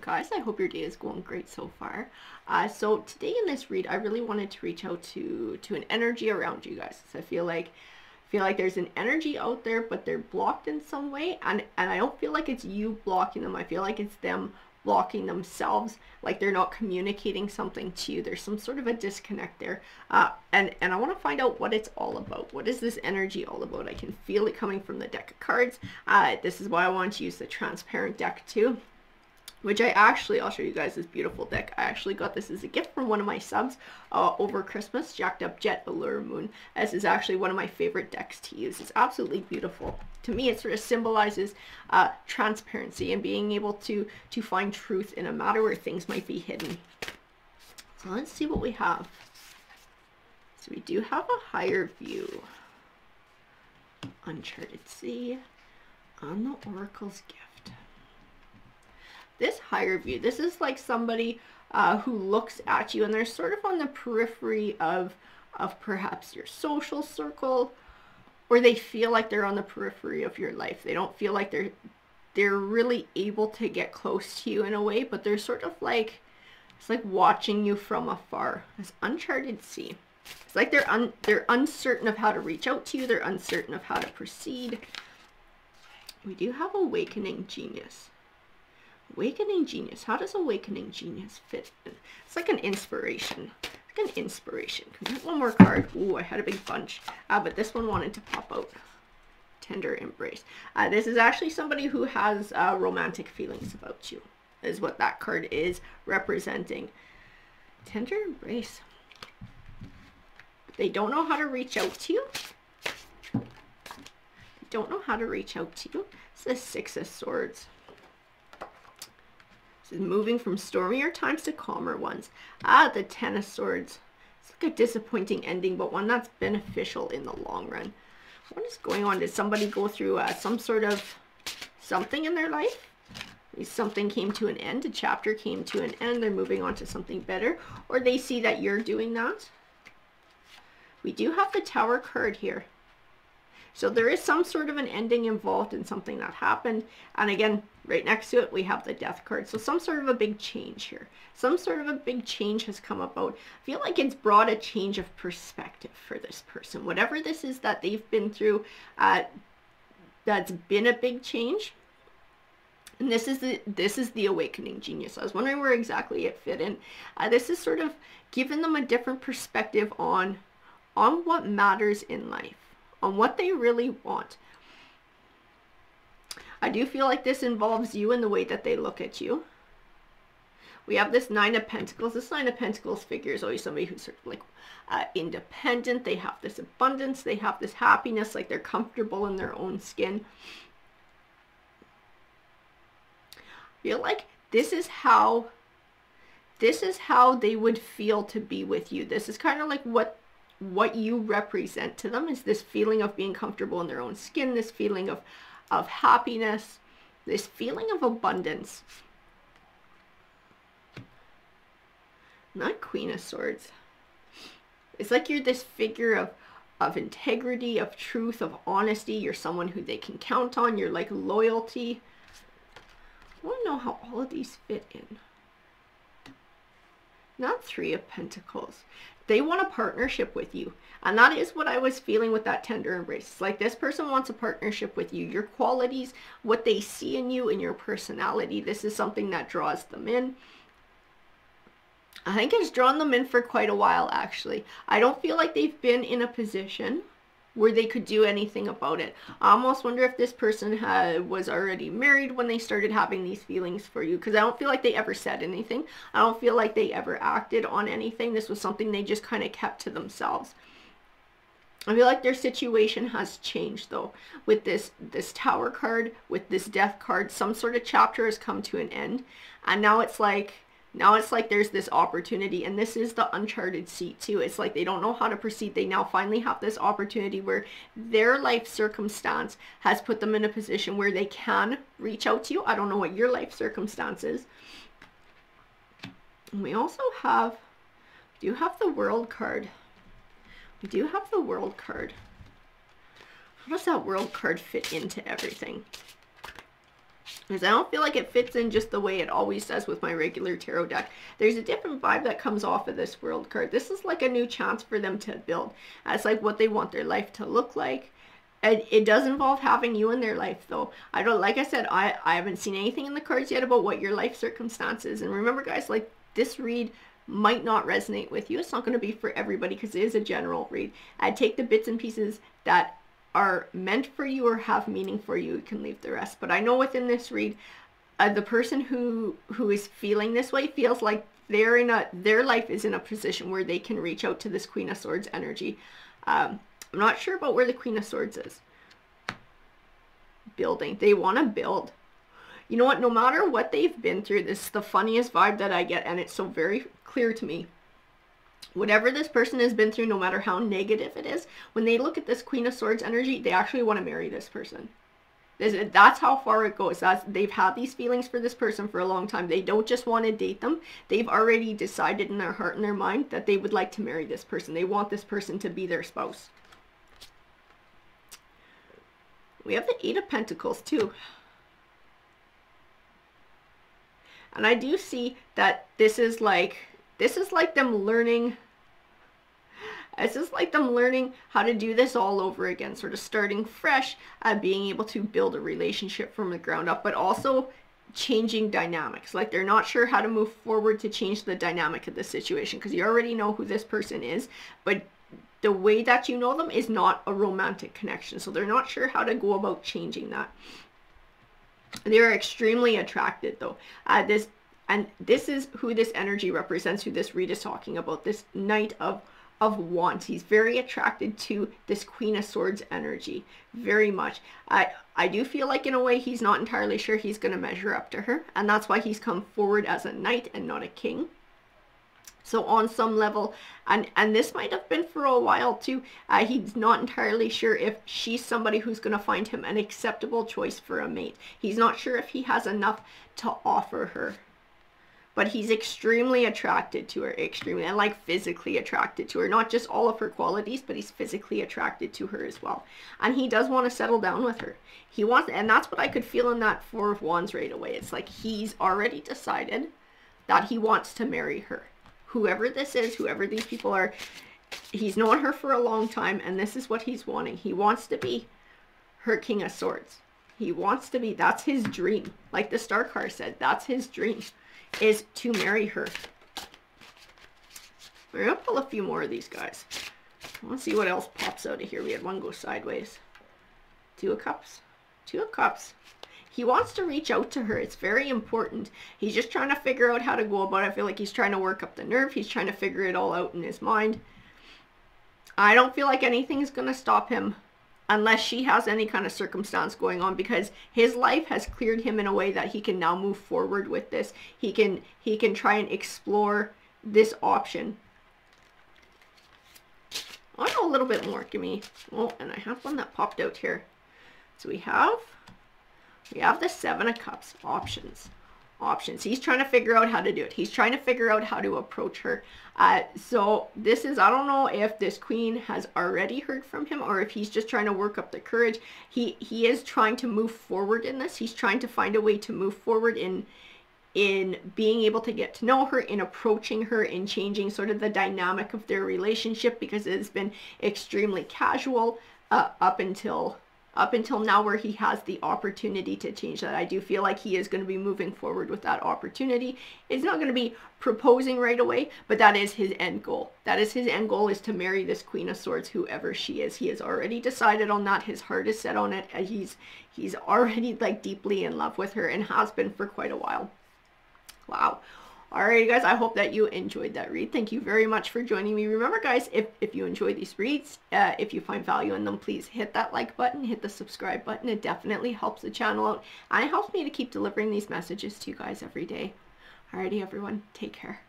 guys. I hope your day is going great so far. So today in this read, I really wanted to reach out to an energy around you guys. So I feel like there's an energy out there, but they're blocked in some way. And I don't feel like it's you blocking them. I feel like it's them blocking themselves, like they're not communicating something to you. There's some sort of a disconnect there. And I want to find out what it's all about. What is this energy all about? I can feel it coming from the deck of cards. This is why I want to use the transparent deck too, which I'll show you guys this beautiful deck. I actually got this as a gift from one of my subs over Christmas, Jacked Up Jet, Allure Moon. This is actually one of my favorite decks to use. It's absolutely beautiful. To me, it sort of symbolizes transparency and being able to find truth in a matter where things might be hidden. So let's see what we have. So we do have a higher view. Uncharted Sea on the Oracle's Gift. This higher view, this is like somebody who looks at you and they're sort of on the periphery of perhaps your social circle, or they feel like they're on the periphery of your life. They don't feel like they're really able to get close to you in a way, but they're sort of like, it's like watching you from afar. This Uncharted Sea. It's like they're uncertain of how to reach out to you. They're uncertain of how to proceed. We do have Awakening Genius. Awakening Genius. How does Awakening Genius fit in? It's like an inspiration. Like an inspiration. Can we get one more card? Ooh, I had a big bunch. But this one wanted to pop out. Tender Embrace. This is actually somebody who has romantic feelings about you, is what that card is representing. Tender Embrace. They don't know how to reach out to you. They don't know how to reach out to you. It's the Six of Swords. Moving from stormier times to calmer ones. The Ten of Swords. It's like a disappointing ending, but one that's beneficial in the long run. What is going on? Did somebody go through some sort of something in their life? Maybe something came to an end, a chapter came to an end, they're moving on to something better, or they see that you're doing that. We do have the Tower card here. So there is some sort of an ending involved in something that happened. And again, right next to it, we have the Death card. So some sort of a big change here. Some sort of a big change has come about. I feel like it's brought a change of perspective for this person. Whatever this is that they've been through, that's been a big change. And this is the Awakening Genius. I was wondering where exactly it fit in. This is sort of giving them a different perspective on what matters in life, on what they really want. I do feel like this involves you in the way that they look at you. We have this Nine of Pentacles. This Nine of Pentacles figure is always somebody who's sort of like independent. They have this abundance. They have this happiness. Like they're comfortable in their own skin. I feel like this is how they would feel to be with you. This is kind of like what you represent to them, is this feeling of being comfortable in their own skin, this feeling of happiness, this feeling of abundance. Not Queen of Swords. It's like you're this figure of integrity, of truth, of honesty. You're someone who they can count on. You're like loyalty. I want to know how all of these fit in. Not Three of Pentacles. They want a partnership with you. And that is what I was feeling with that Tender Embrace. It's like this person wants a partnership with you. Your qualities, what they see in you and your personality, this is something that draws them in. I think it's drawn them in for quite a while, actually. I don't feel like they've been in a position where they could do anything about it. I almost wonder if this person was already married when they started having these feelings for you, because I don't feel like they ever said anything. I don't feel like they ever acted on anything. This was something they just kind of kept to themselves. I feel like their situation has changed though. With this Tower card, with this Death card, some sort of chapter has come to an end. And now it's like there's this opportunity, and this is the Uncharted Sea too. It's like they don't know how to proceed. They now finally have this opportunity where their life circumstance has put them in a position where they can reach out to you. I don't know what your life circumstance is. And we also have, we do have the World card. We do have the World card. How does that World card fit into everything? because I don't feel like it fits in just the way it always does with my regular tarot deck. There's a different vibe that comes off of this World card. This is like a new chance for them to build. It's like what they want their life to look like. And it does involve having you in their life, though. I don't, like I said, I haven't seen anything in the cards yet about what your life circumstances. And remember, guys, like, this read might not resonate with you. It's not going to be for everybody because it is a general read. I take the bits and pieces that are meant for you or have meaning for you. You can leave the rest. But I know within this read, the person who is feeling this way feels like they're in a, their life is in a position where they can reach out to this Queen of Swords energy. I'm not sure about where the Queen of Swords is. Building. They want to build. You know what? No matter what they've been through, this is the funniest vibe that I get, and it's so very clear to me. Whatever this person has been through, no matter how negative it is, when they look at this Queen of Swords energy, they actually want to marry this person. That's how far it goes. They've had these feelings for this person for a long time. They don't just want to date them. They've already decided in their heart and their mind that they would like to marry this person. They want this person to be their spouse. We have the Eight of Pentacles too. And I do see that this is like them learning how to do this all over again, sort of starting fresh, being able to build a relationship from the ground up, but also changing dynamics. Like, they're not sure how to move forward to change the dynamic of the situation, because you already know who this person is, but the way that you know them is not a romantic connection. So they're not sure how to go about changing that. They're extremely attracted, though. This is who this energy represents, who this read is talking about, this Knight of Wands. He's very attracted to this Queen of Swords energy, very much. I do feel like, in a way, he's not entirely sure he's going to measure up to her, and that's why he's come forward as a knight and not a king. So on some level, and this might have been for a while too, he's not entirely sure if she's somebody who's going to find him an acceptable choice for a mate. He's not sure if he has enough to offer her. But he's extremely attracted to her, extremely, and like physically attracted to her. Not just all of her qualities, but he's physically attracted to her as well. And he does want to settle down with her. He wants, and that's what I could feel in that Four of Wands right away. It's like he's already decided that he wants to marry her. Whoever this is, whoever these people are, he's known her for a long time, and this is what he's wanting. He wants to be her King of Swords. He wants to be, that's his dream. Like the Star card said, that's his dream, is to marry her. We're going to pull a few more of these guys. I want to see what else pops out of here. We had one go sideways. Two of Cups. Two of Cups. He wants to reach out to her. It's very important. He's just trying to figure out how to go about it. I feel like he's trying to work up the nerve. He's trying to figure it all out in his mind. I don't feel like anything is going to stop him unless she has any kind of circumstance going on, because his life has cleared him in a way that he can now move forward with this. He can try and explore this option. I want a little bit more. Give me, oh, and I have one that popped out here. So we have the Seven of Cups. Options. He's trying to figure out how to do it. He's trying to figure out how to approach her. So this is, I don't know if this queen has already heard from him or if he's just trying to work up the courage. He is trying to move forward in this. He's trying to find a way to move forward in being able to get to know her, in approaching her, in changing sort of the dynamic of their relationship, because it has been extremely casual up until now, where he has the opportunity to change that. I do feel like he is going to be moving forward with that opportunity. It's not going to be proposing right away, but that is his end goal. That is his end goal, is to marry this Queen of Swords, whoever she is. He has already decided on that. His heart is set on it. He's already, like, deeply in love with her, and has been for quite a while. Wow. Alright guys, I hope that you enjoyed that read. Thank you very much for joining me. Remember guys, if you enjoy these reads, if you find value in them, please hit that like button, hit the subscribe button. It definitely helps the channel out, and it helps me to keep delivering these messages to you guys every day. Alrighty everyone, take care.